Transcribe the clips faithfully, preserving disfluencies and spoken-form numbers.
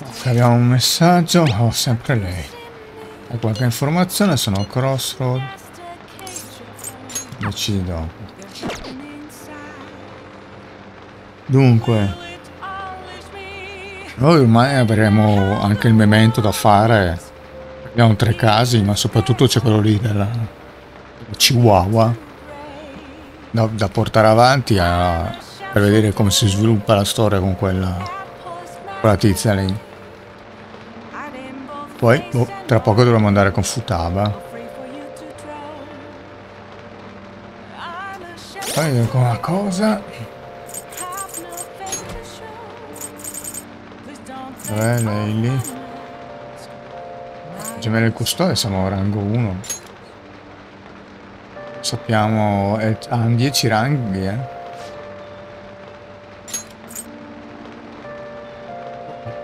Ok, abbiamo un messaggio. Oh, sempre lei. Hai qualche informazione? Sono a Crossroad. Decidi dopo. Dunque, noi ormai avremo anche il memento da fare. Abbiamo tre casi, ma soprattutto c'è quello lì della Chihuahua da, da portare avanti a, per vedere come si sviluppa la storia con quella, quella tizia lì. Poi boh, tra poco dovremo andare con Futaba. Poi dico una cosa. Eh, lei lì. Gemelle del custode, siamo a rango uno. Sappiamo. Eh, hanno dieci ranghi, eh.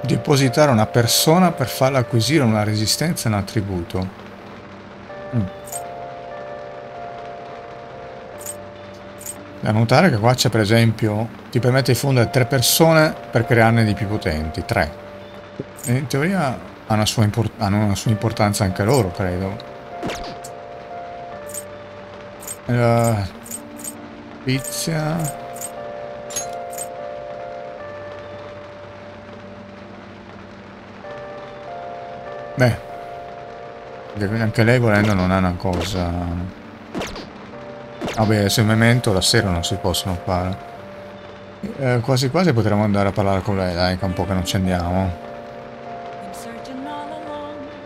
Depositare una persona per farla acquisire una resistenza e un attributo. Mm. Da notare che qua c'è, per esempio, ti permette di fondere tre persone per crearne di più potenti. Tre. In teoria ha una sua hanno una sua importanza anche loro, credo. Uh, pizza. Beh, anche lei volendo non è una cosa... Vabbè, se un momento la sera non si possono fare. Eh, quasi quasi potremmo andare a parlare con lei, dai, che è un po' che non ci andiamo.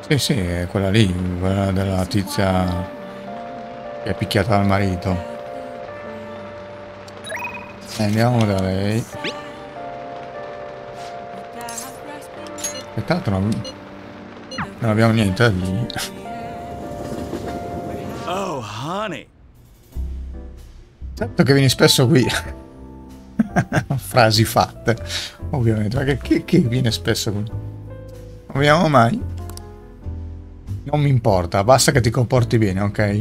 Sì, sì, è quella lì, quella della tizia che è picchiata dal marito. Andiamo da lei. E tanto non, non abbiamo niente lì. Oh, honey. Tanto che vieni spesso qui. Frasi fatte, ovviamente, ma che, che viene spesso qui? Non vediamo mai. Non mi importa, basta che ti comporti bene, ok?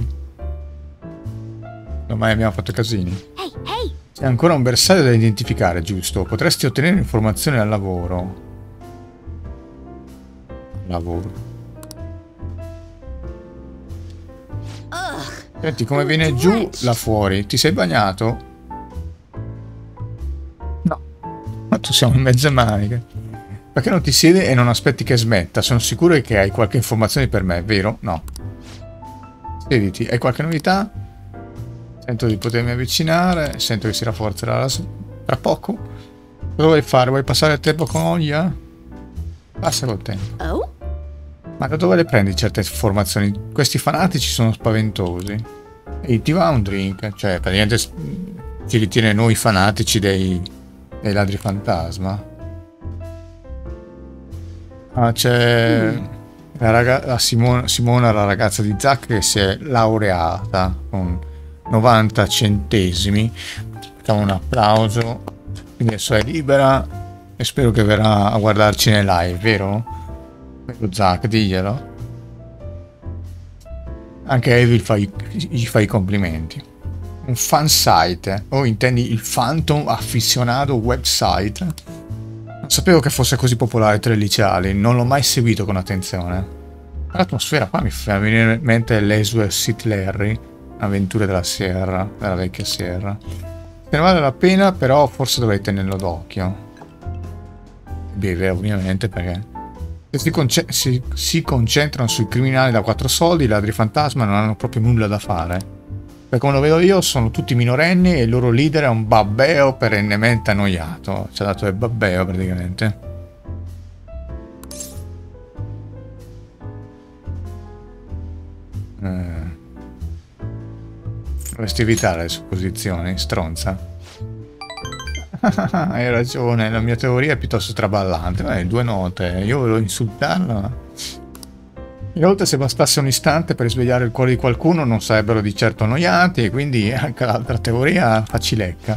Ormai abbiamo fatto casini. C'è ancora un bersaglio da identificare, giusto? Potresti ottenere informazioni al lavoro. Lavoro. Senti come viene giù là fuori. Ti sei bagnato? No. Ma tu siamo in mezzo a maniche. Perché non ti siedi e non aspetti che smetta? Sono sicuro che hai qualche informazione per me, vero? No. Siediti, hai qualche novità? Sento di potermi avvicinare, sento che si rafforzerà la... tra poco. Cosa vuoi fare? Vuoi passare il tempo con Ohya? Passa col tempo. Oh? Ma da dove le prendi certe informazioni? Questi fanatici sono spaventosi. E ti va un drink? Cioè, praticamente ci ritiene noi fanatici dei, dei ladri fantasma. Ah, c'è mm. la, raga la Simona, Simona, la ragazza di Zack, che si è laureata con novanta centesimi. Facciamo un applauso. Quindi adesso è libera e spero che verrà a guardarci nel live, vero? Vero Zack, diglielo. Anche Evil fa i, gli fa i complimenti. Un fan site, o oh, intendi il Phantom Afficionado website? Sapevo che fosse così popolare tra i liceali, non l'ho mai seguito con attenzione. L'atmosfera qua mi fa venire in mente l'Eswell Sit Larry, avventure della Sierra, della vecchia Sierra. Se ne vale la pena, però forse dovrei tenerlo d'occhio. Beve, ovviamente, perché... Se si, conce si, si concentrano sui criminali da quattro soldi, i ladri fantasma non hanno proprio nulla da fare. Per come lo vedo io, sono tutti minorenni e il loro leader è un babbeo perennemente annoiato. Ci ha dato del babbeo, praticamente. Eh. Dovresti evitare le supposizioni, stronza. Hai ragione, la mia teoria è piuttosto traballante. Beh, due note, io volevo insultarla. Inoltre, se bastasse un istante per risvegliare il cuore di qualcuno, non sarebbero di certo annoiati, e quindi anche l'altra teoria facilecca.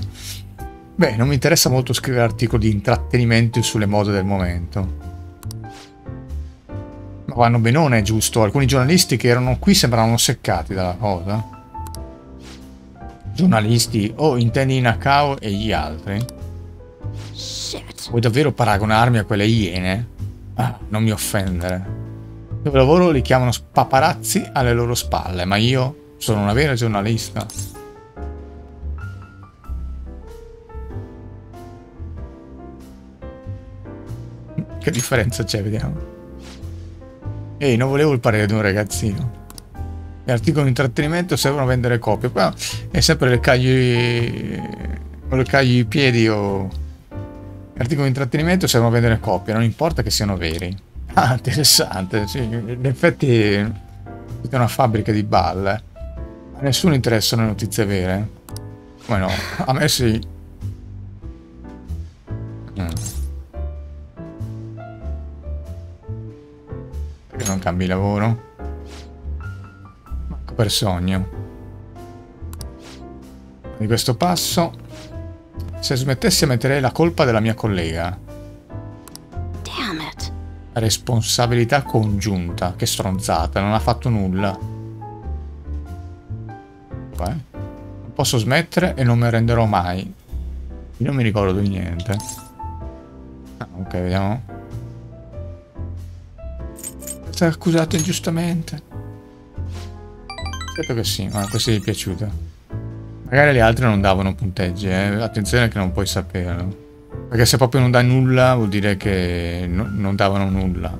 Beh, non mi interessa molto scrivere articoli di intrattenimento sulle mode del momento. Ma vanno benone, giusto? Alcuni giornalisti che erano qui sembravano seccati dalla cosa. Giornalisti, o oh, intendi Nakao e gli altri? Shit. Vuoi davvero paragonarmi a quelle iene? Ah, non mi offendere. Dove lavoro li chiamano paparazzi alle loro spalle, ma io sono una vera giornalista. Che differenza c'è, vediamo. Ehi, non volevo il parere di un ragazzino. Gli articoli di intrattenimento servono a vendere copie, però è sempre le cagli, o le cagli i piedi o... Gli articoli di intrattenimento servono a vendere copie, non importa che siano veri. Ah, interessante, sì, in effetti è una fabbrica di balle. A nessuno interessano le notizie vere? Come no? A me sì. Mm. Perché non cambi lavoro? Per sogno di questo passo, se smettessi metterei la colpa della mia collega. Damn it. Responsabilità congiunta, che stronzata, non ha fatto nulla. Beh, non posso smettere e non mi renderò mai. Io non mi ricordo di niente. Ah, ok, vediamo. È stato accusato ingiustamente. Certo che sì, ma questa gli è piaciuta. Magari le altre non davano punteggi, eh? Attenzione che non puoi saperlo. Perché se proprio non dà nulla vuol dire che no, non davano nulla.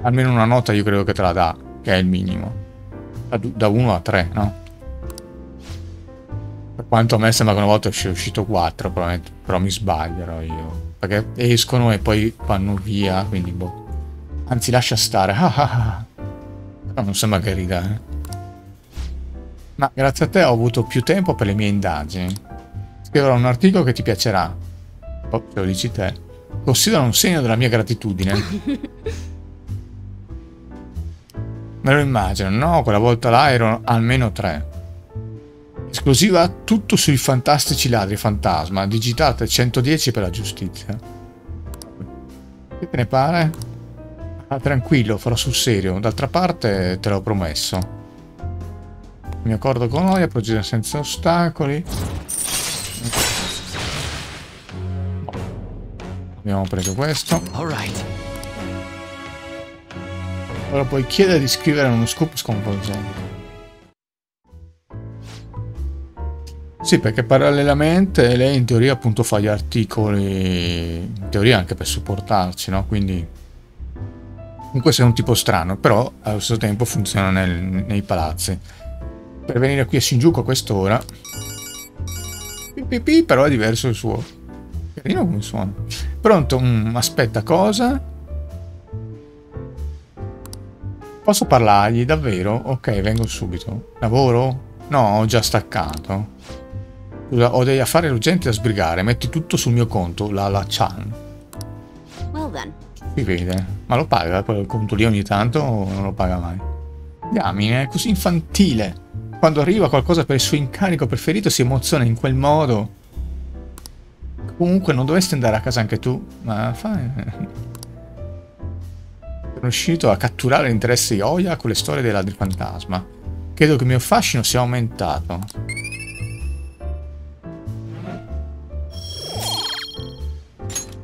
Almeno una nota io credo che te la dà, che è il minimo. Da uno a tre, no? Per quanto a me sembra che una volta sia uscito quattro, probabilmente, però mi sbaglierò io. Perché escono e poi vanno via, quindi boh. Anzi, lascia stare. Però non sembra che rida, eh. Ma grazie a te ho avuto più tempo per le mie indagini. Scriverò un articolo che ti piacerà. Poi te lo dici te. Considero un segno della mia gratitudine. Me lo immagino, no? Quella volta là erano almeno tre. Esclusiva tutto sui fantastici ladri fantasma. Digitate centodieci per la giustizia. Che te ne pare? Ah, tranquillo, farò sul serio. D'altra parte te l'ho promesso. Mi accordo con noi, procedere senza ostacoli. Abbiamo preso questo. Ora puoi chiedere di scrivere uno scoop sconvolgente. Sì, perché parallelamente lei in teoria appunto fa gli articoli, in teoria anche per supportarci, no? Quindi comunque sei un tipo strano, però allo stesso tempo funziona nel, nei palazzi. Per venire qui a Shinjuku a quest'ora. Pipipi, però è diverso il suo. Carino come suona. Pronto, mm, aspetta, cosa? Posso parlargli davvero? Ok, vengo subito. Lavoro? No, ho già staccato. Scusa, ho degli affari urgenti da sbrigare. Metti tutto sul mio conto, la la Chan. Well then. Si vede. Ma lo paga quel conto lì ogni tanto o non lo paga mai? Diamine, è così infantile. Quando arriva qualcosa per il suo incarico preferito si emoziona in quel modo. Comunque non dovresti andare a casa anche tu. Ma fai... Sono riuscito a catturare l'interesse di Ohya con le storie dei ladri fantasma. Credo che il mio fascino sia aumentato.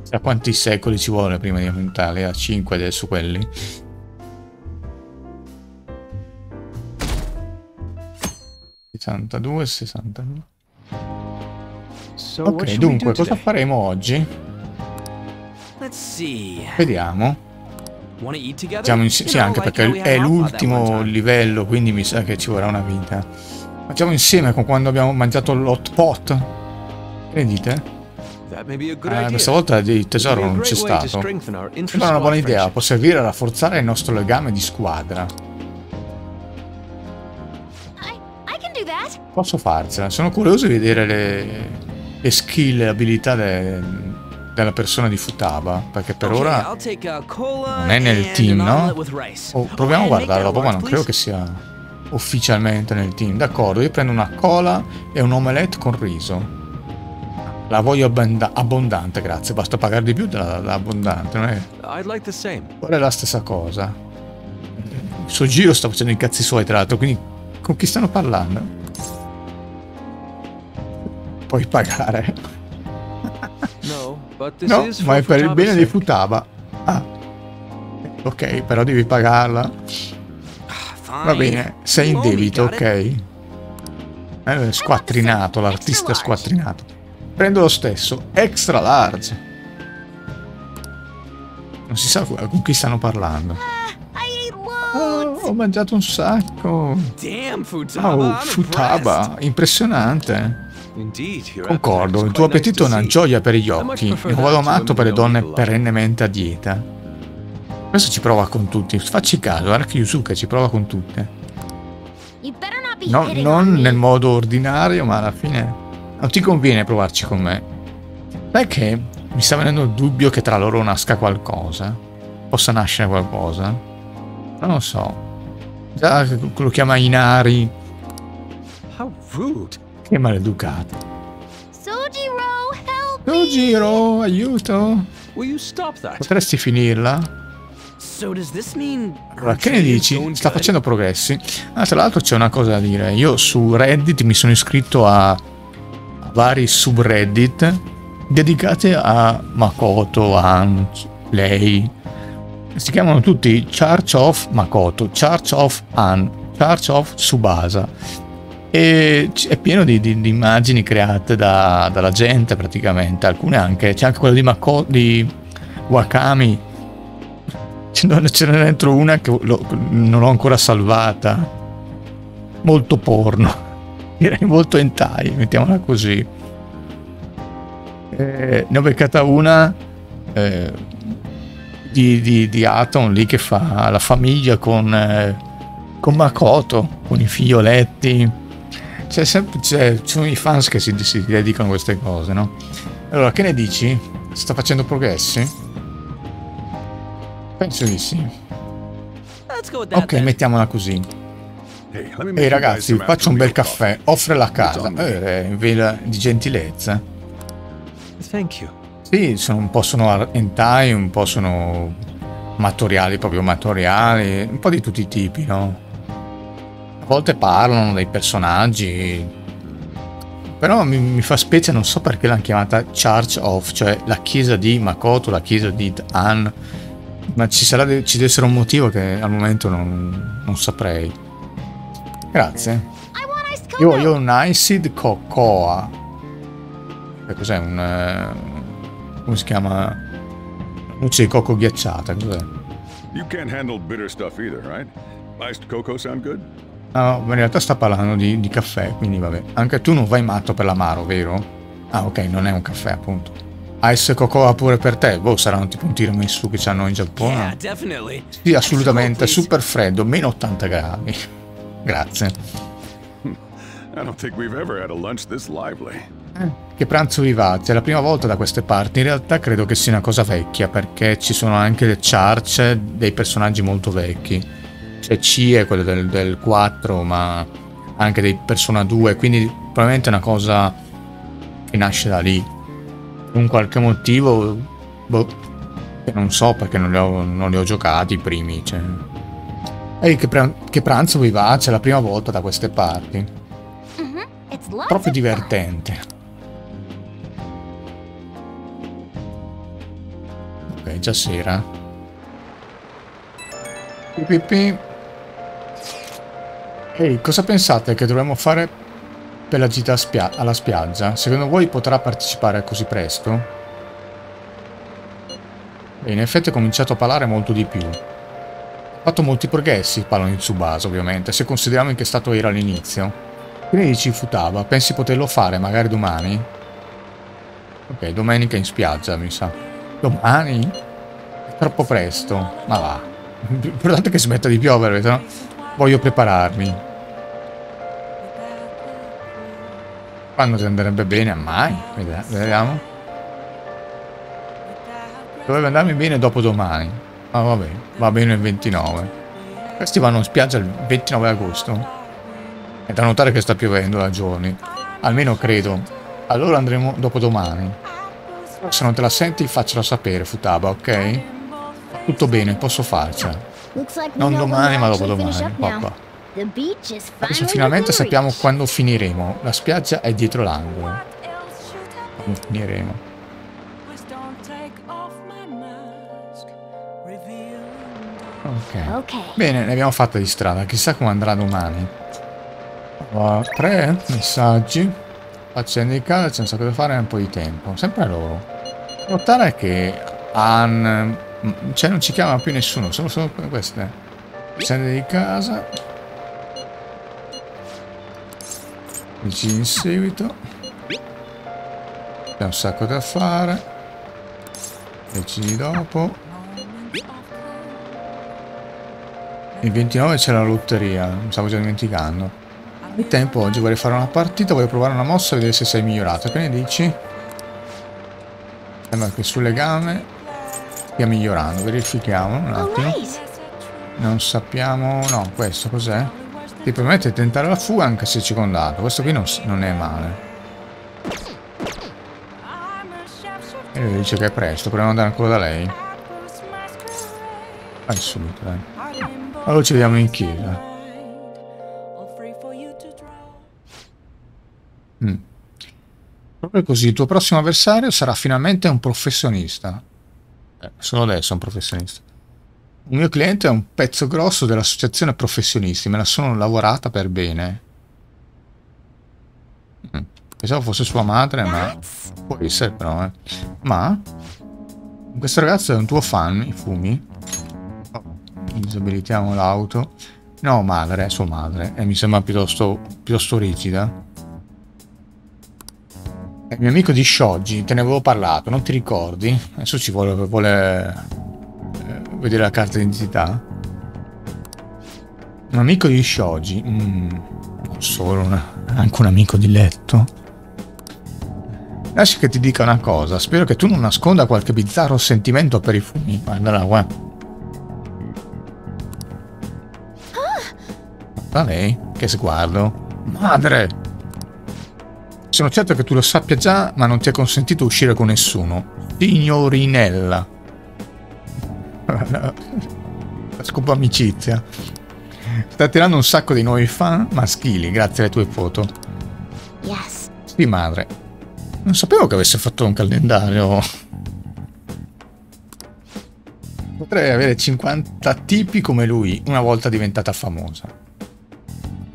Da quanti secoli ci vuole prima di aumentare a cinque adesso quelli? sessantadue, sessantadue. Ok, dunque, cosa faremo oggi? Vediamo. Facciamo insieme, sì, anche perché è l'ultimo livello, quindi mi sa che ci vorrà una vita. Facciamo insieme con quando abbiamo mangiato l'hot pot. Che ne dite? Eh, questa volta il tesoro non c'è stato. Sembra una buona idea, può servire a rafforzare il nostro legame di squadra. Posso farcela, sono curioso di vedere le, le skill e le abilità de, della persona di Futaba, perché per ora non è nel team, no? Oh, proviamo a guardarlo, ma non credo che sia ufficialmente nel team. D'accordo, io prendo una cola e un omelette con riso. La voglio abbondante, grazie, basta pagare di più dell'abbondante, non è? Ora è la stessa cosa. Il Sojiro sta facendo i cazzi suoi, tra l'altro, quindi con chi stanno parlando? Puoi pagare. No, ma è per il bene di Futaba. Ah, Ok, però devi pagarla. Va bene, sei in debito, ok. Eh, squattrinato, l'artista squattrinato. Prendo lo stesso, extra large. Non si sa con chi stanno parlando. Oh, ho mangiato un sacco. Oh, Futaba, impressionante. Concordo, il tuo appetito è una gioia per gli occhi. E vado matto per le donne perennemente a dieta. Questo ci prova con tutti. Facci caso, guarda che Yusuke ci prova con tutte. No, non nel modo ordinario, ma alla fine non ti conviene provarci con me. Sai che mi sta venendo il dubbio che tra loro nasca qualcosa. Possa nascere qualcosa. Non lo so. Già lo chiama Inari. Che maleducato. Sojiro, aiuto. Potresti finirla? Allora, che ne dici? Sta facendo progressi. Ah, tra l'altro c'è una cosa da dire. Io su Reddit mi sono iscritto a vari subreddit dedicate a Makoto, Ann, lei. Si chiamano tutti Church of Makoto, Church of Ann, Church of Tsubasa. E è pieno di, di, di immagini create da, dalla gente praticamente. Alcune anche. C'è anche quella di Makoto, di Wakami. Ce n'è dentro una che lo, non l'ho ancora salvata. Molto porno. Direi molto hentai, mettiamola così. Eh, ne ho beccata una eh, di, di, di Atom lì che fa la famiglia con, eh, con Makoto, con i figlioletti. C'è sempre, c'è, ci sono i fans che si, si dedicano a queste cose, no? Allora, che ne dici? Sta facendo progressi? Penso di sì. Ok, mettiamola così. Ehi ragazzi, faccio un bel caffè. Offre la casa. Eh, in vela di gentilezza. Sì, sono un po' sono hentai, un po' sono amatoriali, proprio amatoriali. Un po' di tutti i tipi, no? A volte parlano dei personaggi. Però mi, mi fa specie, non so perché l'hanno chiamata Church of, cioè la chiesa di Makoto, la chiesa di Ann. Ma ci sarà, ci deve essere un motivo che al momento non, non saprei. Grazie. Io voglio un Iced Cocoa. Che cos'è? Un... Eh, come si chiama? Noce di cocco ghiacciata, cos'è? No, in realtà sta parlando di, di caffè, quindi vabbè. Anche tu non vai matto per l'amaro, vero? Ah, ok, non è un caffè, appunto. Ice Cocoa pure per te? Boh, saranno tipo un tiramisù che c'hanno in Giappone? Sì, assolutamente, super freddo, meno ottanta gradi. Grazie. Eh, che pranzo vivace, è la prima volta da queste parti. In realtà credo che sia una cosa vecchia, perché ci sono anche le church dei personaggi molto vecchi. Cioè C è quello del, del quattro, ma anche dei Persona due, quindi probabilmente è una cosa che nasce da lì. Un qualche motivo, boh, non so perché non li ho, non li ho giocati i primi, cioè. Ehi, che, pr che pranzo vivace, è la prima volta da queste parti. Mm-hmm. Proprio divertente. Ok, già sera. Pipipi. Ehi, cosa pensate che dovremmo fare per la gita spia alla spiaggia? Secondo voi potrà partecipare così presto? E in effetti ho cominciato a parlare molto di più. Ho fatto molti progressi, parlo in Tsubasa ovviamente, se consideriamo in che stato era all'inizio. Che ne dici Futaba? Pensi poterlo fare magari domani? Ok, domenica in spiaggia mi sa. Domani? È troppo presto, ma va. L'importante è che smetta di piovere, no? Voglio prepararmi. Quando ti andrebbe bene? Mai? Vediamo. Dovrebbe andarmi bene dopo domani. Ma va bene, va bene il ventinove. Questi vanno in spiaggia il ventinove agosto. È da notare che sta piovendo da giorni. Almeno credo. Allora andremo dopo domani. Se non te la senti faccela sapere, Futaba, ok? Tutto bene, posso farcela. Non domani ma dopo domani. Papà. Adesso finalmente sappiamo quando finiremo. La spiaggia è dietro l'angolo. Quando finiremo. Ok. Okay. Bene, ne abbiamo fatta di strada. Chissà come andrà domani. Uh, tre messaggi. Faccende di casa, c'è un sacco da fare, un po' di tempo. Sempre loro. Notare è che Ann... cioè non ci chiama più nessuno, sono solo queste. Faccende di casa. Vicini in seguito. C'è un sacco da fare. Vicini dopo. Il ventinove c'è la lotteria, mi stavo già dimenticando. Il tempo oggi, vorrei fare una partita, voglio provare una mossa e vedere se sei migliorato. Che ne dici? Sembra che sul legame stia migliorando, verifichiamo un attimo. Non sappiamo... no, questo cos'è? Ti permette di tentare la fuga anche se circondato, questo qui non, non è male. E lui dice che è presto, proviamo ad andare ancora da lei. Vai subito, dai. Allora ci vediamo in chiesa. Mm. Proprio così, il tuo prossimo avversario sarà finalmente un professionista. Eh, solo adesso è un professionista. Il mio cliente è un pezzo grosso dell'associazione professionisti, me la sono lavorata per bene. Mm. Pensavo fosse sua madre, ma... può essere però, eh. Ma... questo ragazzo è un tuo fan, Hifumi. Disabilitiamo l'auto. No, madre, è sua madre. E mi sembra piuttosto, piuttosto rigida. È il mio amico di Shoji, te ne avevo parlato, non ti ricordi? Adesso ci vuole, vuole eh, vedere la carta d'identità. Un amico di Shoji. Mm, non solo, una, anche un amico di letto. Lascia che ti dica una cosa. Spero che tu non nasconda qualche bizzarro sentimento per i fumi. Guardala, guarda. Da lei? Che sguardo. Madre! Sono certo che tu lo sappia già, ma non ti è consentito uscire con nessuno. Signorinella. La scopa amicizia. Sta attirando un sacco di nuovi fan maschili, grazie alle tue foto. Yes. Sì, madre. Non sapevo che avesse fatto un calendario. Potrei avere cinquanta tipi come lui, una volta diventata famosa.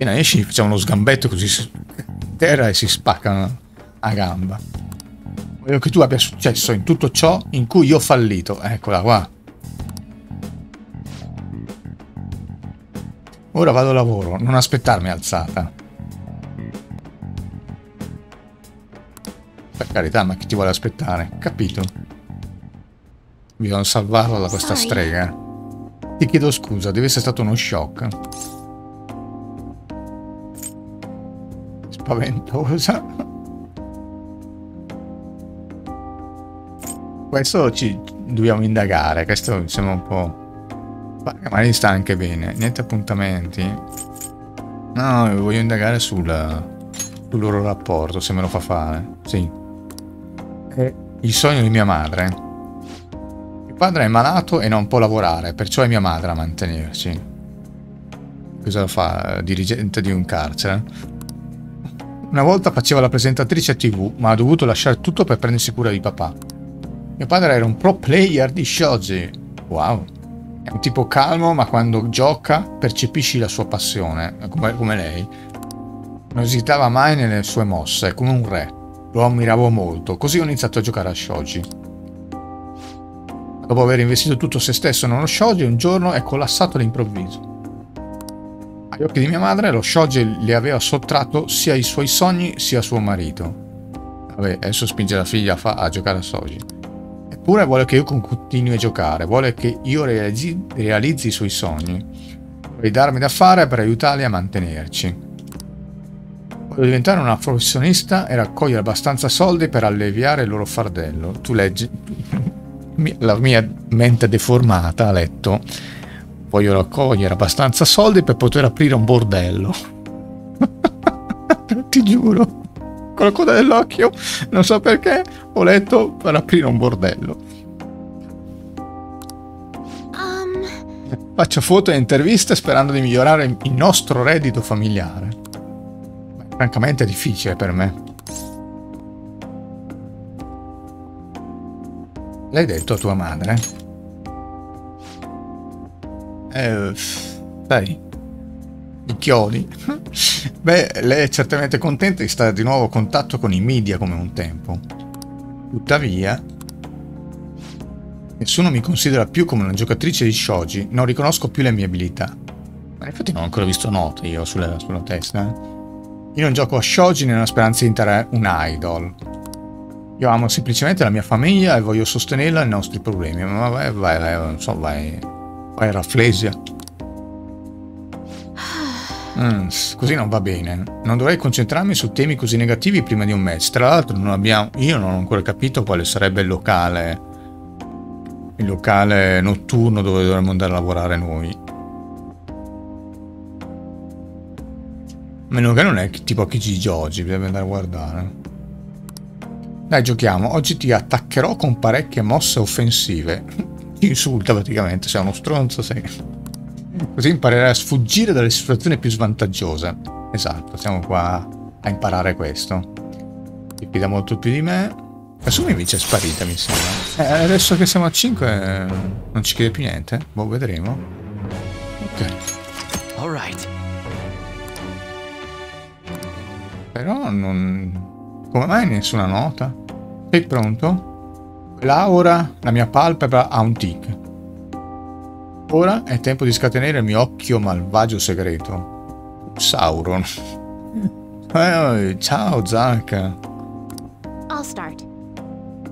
Appena esci facciamo uno sgambetto così si terra e si spaccano a gamba. Voglio che tu abbia successo in tutto ciò in cui io ho fallito. Eccola qua. Ora vado a lavoro, non aspettarmi alzata. Per carità, ma chi ti vuole aspettare? Capito? Bisogna salvarla da questa strega. Ti chiedo scusa, deve essere stato uno shock. Spaventosa. Questo ci dobbiamo indagare, questo mi sembra un po'... ma gli sta anche bene, niente appuntamenti. No, voglio indagare sul, sul loro rapporto, se me lo fa fare. Sì. È il sogno di mia madre. Mio padre è malato e non può lavorare, perciò è mia madre a mantenerci. Cosa fa? Dirigente di un carcere? Una volta faceva la presentatrice a tivù, ma ha dovuto lasciare tutto per prendersi cura di papà. Mio padre era un pro player di Shoji. Wow. È un tipo calmo, ma quando gioca percepisci la sua passione, come, come lei. Non esitava mai nelle sue mosse, come un re. Lo ammiravo molto, così ho iniziato a giocare a Shoji. Dopo aver investito tutto se stesso nello Shoji, un giorno è collassato all'improvviso. Agli occhi di mia madre lo Shoji le aveva sottratto sia i suoi sogni sia suo marito. Vabbè, adesso spinge la figlia a, fa a giocare a Shoji. Eppure vuole che io continui a giocare, vuole che io realizzi, realizzi i suoi sogni. Vuole darmi da fare per aiutarli a mantenerci. Voglio diventare una professionista e raccogliere abbastanza soldi per alleviare il loro fardello. Tu leggi la mia mente deformata a letto. Voglio raccogliere abbastanza soldi per poter aprire un bordello. Ti giuro. Con la coda dell'occhio, non so perché, ho letto per aprire un bordello. Um... Faccio foto e interviste sperando di migliorare il nostro reddito familiare. Beh, francamente è difficile per me. L'hai detto a tua madre? eh, dai, picchioni. Beh, lei è certamente contenta di stare di nuovo a contatto con i media come un tempo. Tuttavia, nessuno mi considera più come una giocatrice di shogi, non riconosco più le mie abilità. Ma infatti non ho ancora visto note io sulla, sulla testa. Io non gioco a shogi nella speranza di diventare un idol. Io amo semplicemente la mia famiglia e voglio sostenerla nei nostri problemi. Ma vai, vai, vai, non so, vai... Vai, rafflesia. Mm, così non va bene. Non dovrei concentrarmi su temi così negativi prima di un match. Tra l'altro non abbiamo... Io non ho ancora capito quale sarebbe il locale... Il locale notturno dove dovremmo andare a lavorare noi. Meno che non è tipo Akechi oggi, bisogna andare a guardare. Dai, giochiamo. Oggi ti attaccherò con parecchie mosse offensive. Ti insulta praticamente, sei uno stronzo, sei... Così imparerai a sfuggire dalle situazioni più svantaggiose. Esatto, siamo qua a imparare questo. Ti pida molto più di me. Nessuno invece è sparita, mi sembra. Eh, adesso che siamo a cinque non ci chiede più niente. Boh, vedremo. Ok. All right. Però non... Come mai nessuna nota? Sei pronto? Quell'aura, la mia palpebra ha un tic. Ora è tempo di scatenare il mio occhio malvagio segreto. Sauron. eh, ciao, Zaka. I'll start.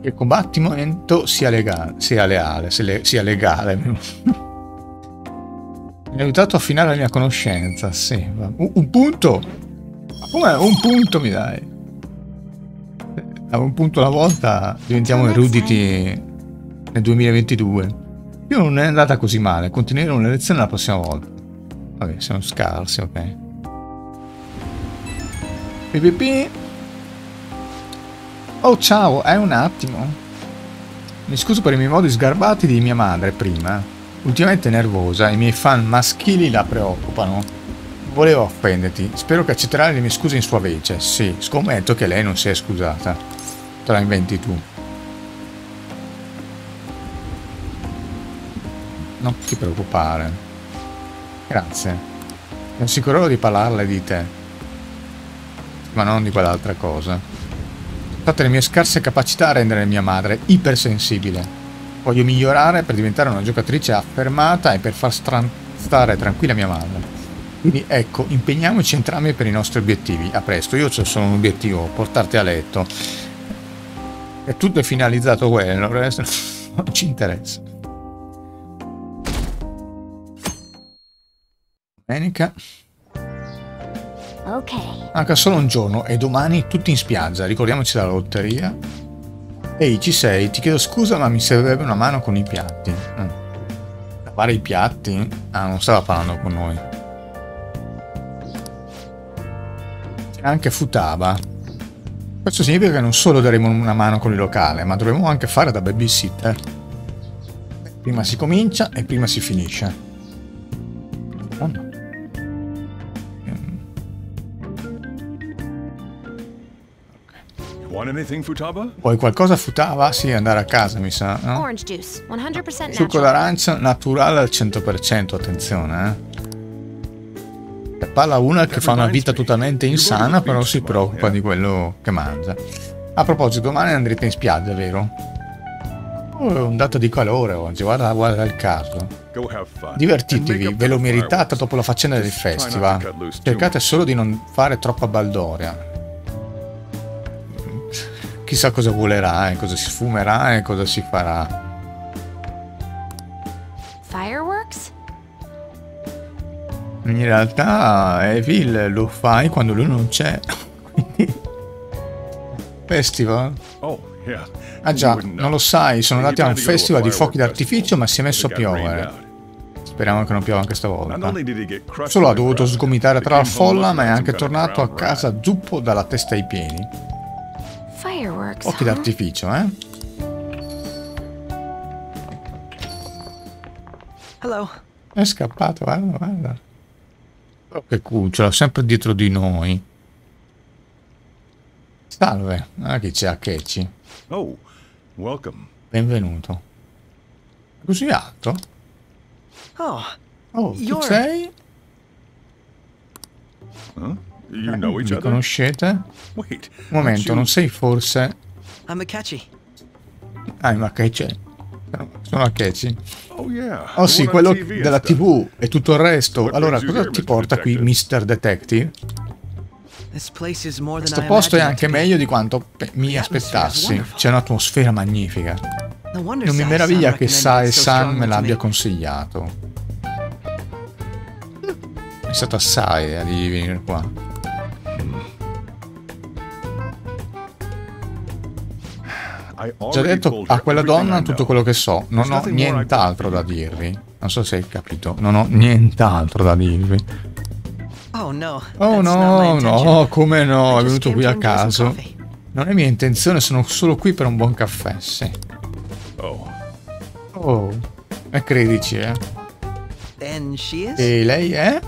Il combattimento sia legale, sia leale, se le, sia legale. Mi ha aiutato a affinare la mia conoscenza, sì. Uh, un punto? Ma come un punto mi dai? A un punto alla volta diventiamo eruditi nel duemilaventidue. Io non è andata così male, continueremo le lezioni la prossima volta. Vabbè, siamo scarsi, ok. Pipipì. Oh ciao, è eh, un attimo. Mi scuso per i miei modi sgarbati di mia madre prima. Ultimamente nervosa, i miei fan maschili la preoccupano. Volevo offenderti, spero che accetterai le mie scuse in sua vece. Sì, scommetto che lei non si è scusata. Te la inventi tu. Non ti preoccupare. Grazie. Sono sicuro di parlarle di te. Ma non di quell'altra cosa. Le mie scarse capacità a rendere mia madre ipersensibile. Voglio migliorare per diventare una giocatrice affermata e per far stare tranquilla mia madre. Quindi ecco, impegniamoci entrambi per i nostri obiettivi. A presto, io ho solo un obiettivo, portarti a letto. E tutto è finalizzato quello, il resto non ci interessa. Domenica. Ok. Manca solo un giorno e domani tutti in spiaggia, ricordiamoci della lotteria. Ehi, ci sei? Ti chiedo scusa ma mi servirebbe una mano con i piatti. Mm. Lavare i piatti? Ah, non stava parlando con noi. C'è anche Futaba. Questo significa che non solo daremo una mano con il locale, ma dovremo anche fare da babysitter. Prima si comincia e prima si finisce. Oh no. Vuoi qualcosa Futaba? Sì, andare a casa mi sa, no? Orange juice, cento per cento succo d'arancia naturale al cento per cento, attenzione, eh. Che parla una che fa una vita totalmente insana, però si preoccupa di quello che mangia. A proposito, domani andrete in spiaggia, vero? Oh, è un dato di calore oggi, guarda, guarda il caso. Divertitevi, ve lo meritate dopo la faccenda del festival. Cercate solo di non fare troppa baldoria. Chissà cosa volerà, e cosa si sfumerà e cosa si farà. Fireworks? In realtà Evil lo fai quando lui non c'è. Festival? Ah già, non lo sai, sono andati a un festival di fuochi d'artificio ma si è messo a piovere. Speriamo che non piova anche stavolta. Solo ha dovuto sgomitare tra la folla, ma è anche tornato a casa zuppo dalla testa ai piedi. Occhi d'artificio, eh? Hello. È scappato, guarda, guarda. Oh, che cucciolo, sempre dietro di noi. Salve, ah, che c'è Akechi. Oh, welcome. Benvenuto. Così alto? Oh, Oh, tu sei? Huh? You eh, know each other? Conoscete? Wait, Un momento, you... non sei forse... I'm Akechi. Ah, I'm Akechi. Sono Akechi. Oh, yeah. oh sì, quello della tivù e tutto il resto. Allora, cosa ti porta qui, mister Detective? Questo posto è anche meglio di quanto mi aspettassi. C'è un'atmosfera magnifica. Non mi meraviglia che Sae-san me l'abbia consigliato. È stata Sae a di venire qua. Ho già detto a quella donna tutto quello che so, non ho nient'altro da dirvi. Non so se hai capito, non ho nient'altro da dirvi. Oh no, no, come no, è venuto qui a caso. Non è mia intenzione, sono solo qui per un buon caffè, sì. Oh, e credici, eh. E lei è?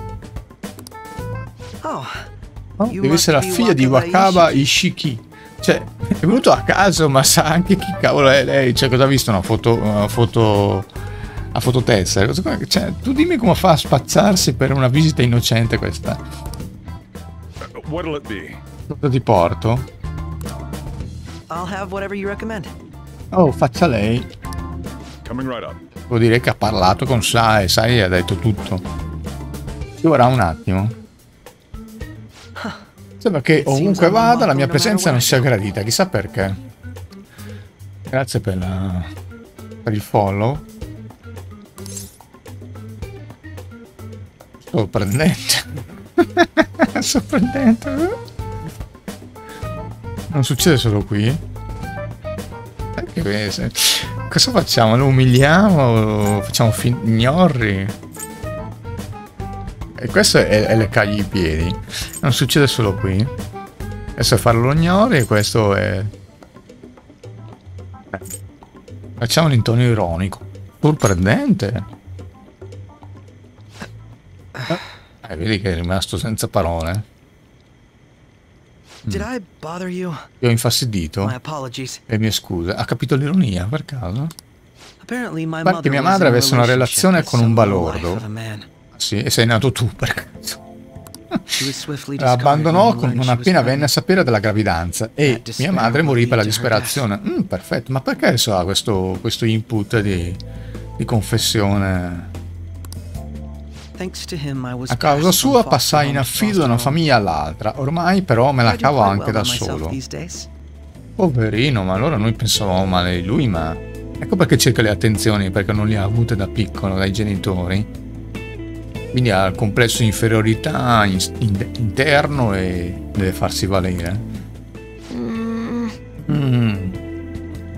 Oh, deve essere la figlia di Wakaba Ishiki. Cioè, è venuto a caso, ma sa anche chi cavolo è lei. Cioè, cosa ha visto? Una foto... Una foto... a fototessera. Cioè, tu dimmi come fa a spazzarsi per una visita innocente questa. Cosa ti porto? Oh, faccia lei. Vuol dire che ha parlato con Sae. Sae ha detto tutto. Ci vorrà un attimo. Sembra che ovunque vada la mia presenza non sia gradita, chissà perché. Grazie per, la... per il follow. Sorprendente. Sorprendente. Non succede solo qui. Perché cosa facciamo? Lo umiliamo? Facciamo ignorri? E questo è, è leccargli i piedi. Non succede solo qui. Adesso è farlo ignore e questo è... Facciamo un tono ironico. Sorprendente. Eh, vedi che è rimasto senza parole. Mm. Ti ho infastidito? Le mie scuse. Ha capito l'ironia, per caso? Pare che mia madre avesse una relazione con un balordo. Sì, e sei nato tu per caso. La abbandonò non appena venne a sapere della gravidanza e mia madre morì per la disperazione. Mm, perfetto, ma perché adesso ha questo, questo input di, di confessione? A causa sua passai in affido da una famiglia all'altra, ormai però me la cavo anche da solo. Poverino, ma allora noi pensavamo male di lui, ma... Ecco perché cerca le attenzioni, perché non le ha avute da piccolo dai genitori. Quindi ha il complesso di inferiorità in, in, interno e deve farsi valere. Mm. Mm.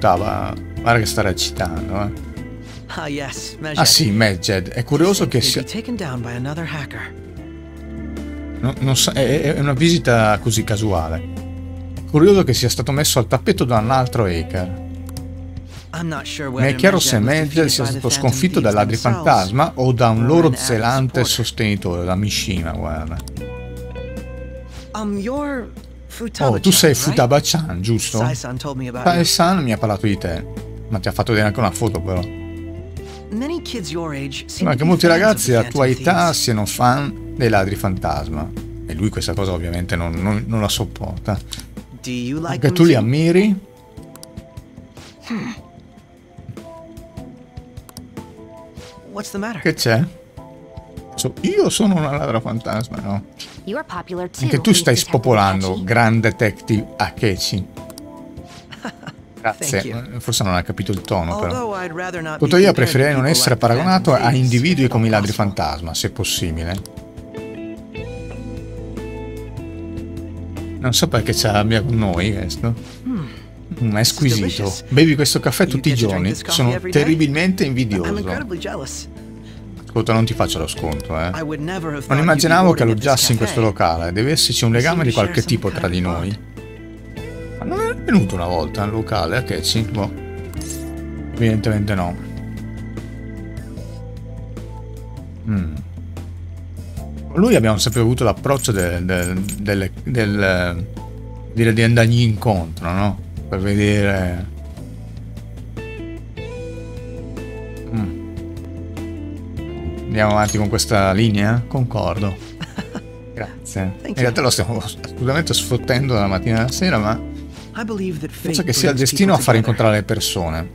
Tava, guarda che sta recitando, eh. Ah, yes, ah sì, Medjed. È curioso che sia... No, non so, è, è una visita così casuale. È curioso che sia stato messo al tappeto da un altro hacker. Non è chiaro se Medjed sia stato sconfitto dai ladri fantasma o da un loro zelante sostenitore, da Mishima, guarda. Oh, tu sei Futaba-chan, giusto? Sae-san mi ha parlato di te, ma ti ha fatto vedere anche una foto però. Ma che molti ragazzi a tua età siano fan dei ladri fantasma. E lui questa cosa ovviamente non, non, non la sopporta. Anche tu li ammiri? Che c'è? So, io sono una ladra fantasma, no? Anche tu stai spopolando, Grand Detective Akechi. Grazie, forse non ha capito il tono però. Tuttavia preferirei non essere paragonato a individui come i ladri fantasma, se possibile. Non so perché ce l'abbia con noi questo. Mm, è squisito. Bevi questo caffè tutti i giorni. Sono terribilmente invidioso. Ascolta, non ti faccio lo sconto, eh. Non immaginavo che alloggiassi in questo locale. Deve esserci un legame di qualche tipo tra di noi. Ma non è venuto una volta al locale, Akechi? Boh. Evidentemente no. Mm. Lui abbiamo sempre avuto l'approccio del... del, del, del dire di andargli incontro, no? Per vedere... Mm. Andiamo avanti con questa linea? Concordo. Grazie. In realtà lo stiamo assolutamente sfottendo dalla mattina alla sera, ma penso che sia il destino a far incontrare le persone.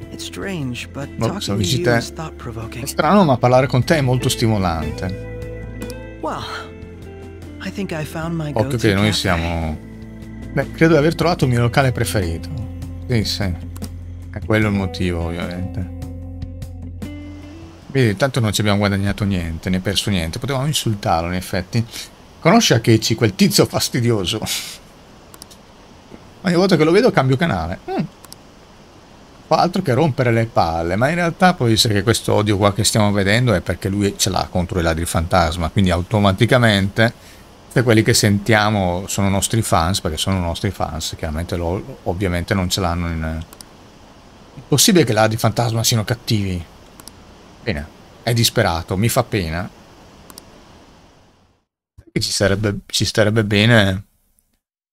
Boh, se lo dici te, è strano, ma parlare con te è molto stimolante. Occhio che noi siamo... Beh, credo di aver trovato il mio locale preferito. Sì, sì. È quello il motivo, ovviamente. Vedi, tanto non ci abbiamo guadagnato niente, né perso niente. Potevamo insultarlo, in effetti. Conosci Akechi, quel tizio fastidioso? Ogni volta che lo vedo cambio canale. Mm. Fa altro che rompere le palle, ma in realtà può essere che questo odio qua che stiamo vedendo è perché lui ce l'ha contro i ladri fantasma, quindi automaticamente se quelli che sentiamo sono nostri fans, perché sono nostri fans, chiaramente loro ovviamente non ce l'hanno in... È possibile che i ladri fantasma siano cattivi? Bene, è disperato, mi fa pena. E ci sarebbe, ci starebbe bene...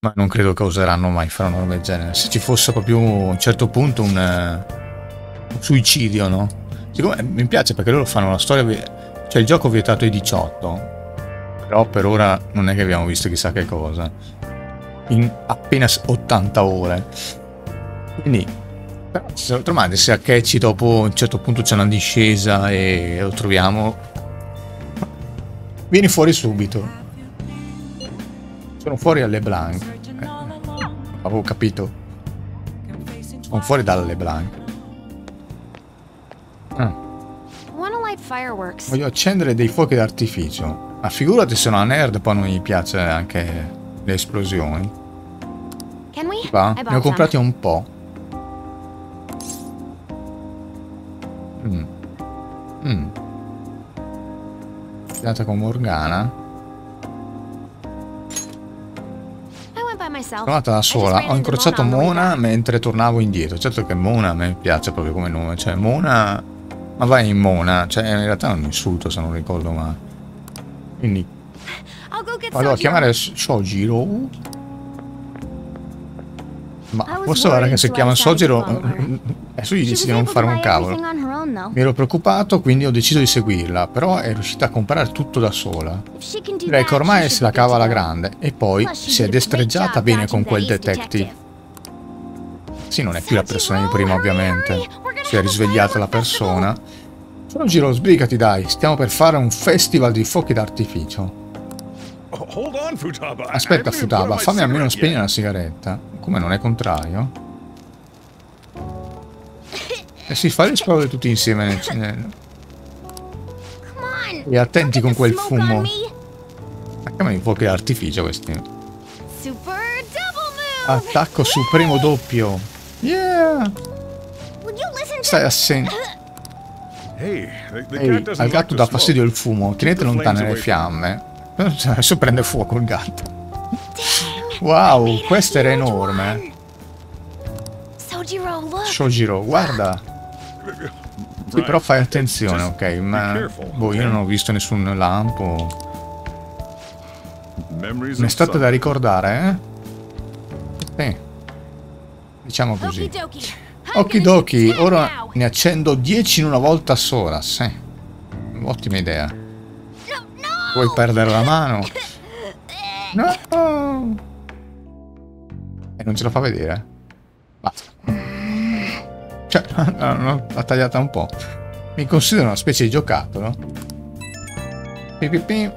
Ma non credo che oseranno mai fare una roba del genere. Se ci fosse proprio a un certo punto un, un suicidio, no? Siccome mi piace perché loro fanno la storia, cioè il gioco vietato ai diciotto, però per ora non è che abbiamo visto chissà che cosa in appena ottanta ore. Quindi però ci sono domande, se a Akechi dopo a un certo punto c'è una discesa e lo troviamo, vieni fuori subito. Sono fuori a LeBlanc. Eh, avevo capito. Sono fuori dalla LeBlanc. Ah. Voglio accendere dei fuochi d'artificio. Ma ah, figurati, sono una nerd, poi non gli piace anche le esplosioni. Va? Ne ho comprati un po'. Mm. Mm. Andata con Morgana. Sono andata da sola, ho incrociato Mona mentre tornavo indietro. Certo che Mona a me piace proprio come nome, cioè Mona, ma vai in Mona, cioè in realtà è un insulto se non ricordo male. Quindi vado a chiamare Sojiro. Ma posso guardare che se chiama Sojiro è sugli dici di non fare un cavolo. Mi ero preoccupato, quindi ho deciso di seguirla, però è riuscita a comprare tutto da sola. Direi che ormai se la cava alla grande, e poi si è destreggiata bene con quel detective. Sì, non è più la persona di prima, ovviamente. Si è risvegliata la persona. Sojiro, sbrigati dai, stiamo per fare un festival di fuochi d'artificio. Aspetta Futaba, fammi almeno spegnere la sigaretta. Come, non è contrario? E si fa rispondere tutti insieme nel cinello. E attenti con quel fumo. Attaccami un po' che artificio questi. Attacco supremo doppio. Yeah! Stai assente. Ehi, hey, al gatto dà fastidio il fumo. Tenete lontane le fiamme. Adesso prende fuoco il gatto. Wow, questo era enorme. Sojiro, guarda. Sì, però fai attenzione, ok? Ma boh, io non ho visto nessun lampo. Ne state da ricordare, eh? Sì. Diciamo così. Okidoki, ora ne accendo dieci in una volta sola, sì. Ottima idea. Vuoi perdere la mano? No! E non ce la fa vedere. Basta. Cioè, l'ho tagliata un po'. Mi considero una specie di giocattolo. Pipipi.